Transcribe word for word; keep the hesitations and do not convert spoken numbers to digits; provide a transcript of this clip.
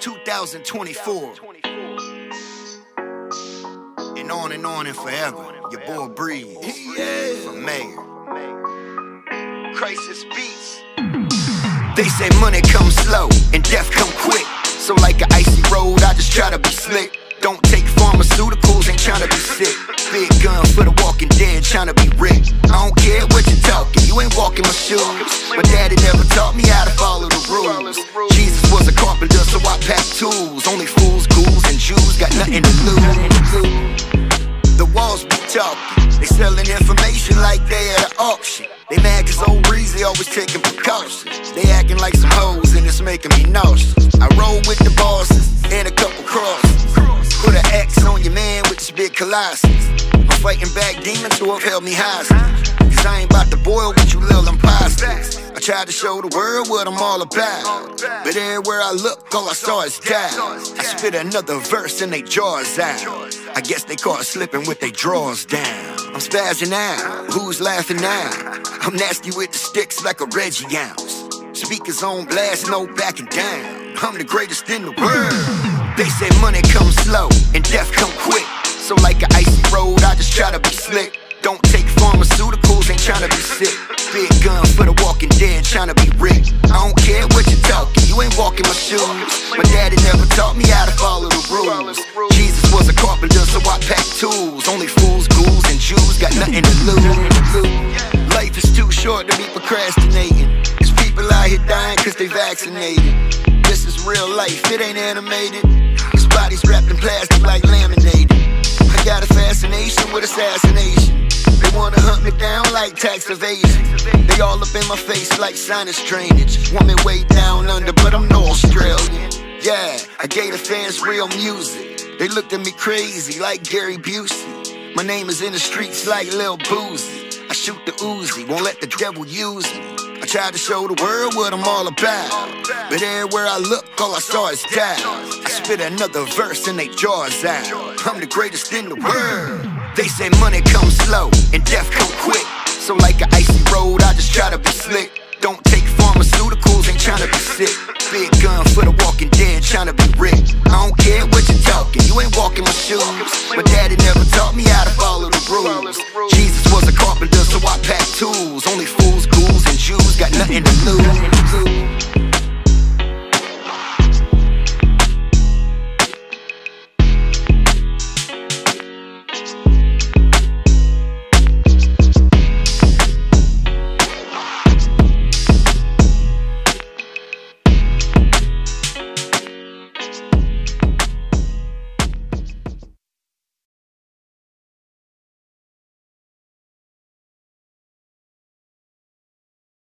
two thousand twenty-four. And on and on and forever. Your boy O'Breeze. Yeah. From Mayor. Crisis Beats. They say money comes slow and death come quick. So like an icy road, I just try to be slick. Don't take pharmaceuticals, ain't tryna be sick. Big gun for the walking dead, tryna be rich. I don't care what you're talking, you ain't walking my shoes. My daddy never taught me how to follow the rules. Jesus was a carpenter, so I packed tools. Only fools, ghouls, and Jews got nothing to lose. The walls be talking, they selling information like they at an auction. They mad cause O'Breeze always taking precautions. They acting like some hoes and it's making me nauseous. I roll with the bosses and a couple crosses. Put an X on your man with this big colossus. I'm fighting back demons who have held me hostage. Cause I ain't about to boil with you little imposters. I tried to show the world what I'm all about, but everywhere I look, all I saw is doubt. I spit another verse and they jaws out. I guess they caught slipping with they drawers down. I'm spazzing out, who's laughing now? I'm nasty with the sticks like a Reggie ounce. Speakers on blast, no backing down. I'm the greatest in the world. They say money comes slow and death come quick. So like an icy road, I just try to be slick. Don't take pharmaceuticals, ain't tryna be sick. Big gun for the walking dead, tryna be rich. I don't care what you're talking, you ain't walking my shoes. My daddy never taught me how to follow the rules. Jesus was a carpenter, so I packed tools. Only fools, ghouls, and Jews got nothing to lose. Life is too short to be procrastinating. There's people out here dying cause they vaccinated. This is real life, it ain't animated. This body's wrapped in plastic like laminated. I got a fascination with assassination. They wanna hunt me down like tax evasion. They all up in my face like sinus drainage. Want me way down under, but I'm no Australian. Yeah, I gave the fans real music. They looked at me crazy like Gary Busey. My name is in the streets like Lil Boozy. I shoot the Uzi, won't let the devil use it. I tried to show the world what I'm all about, but everywhere I look, all I saw is doubt. I spit another verse and they jaws out. I'm the greatest in the world. They say money comes slow and death come quick. So like an icy road, I just try to be slick. Don't take pharmaceuticals, ain't tryna be sick. Big gun for the walking dead, tryna be rich. I don't care what you're talking, you ain't walking my shoes. My daddy never taught me how to follow the rules.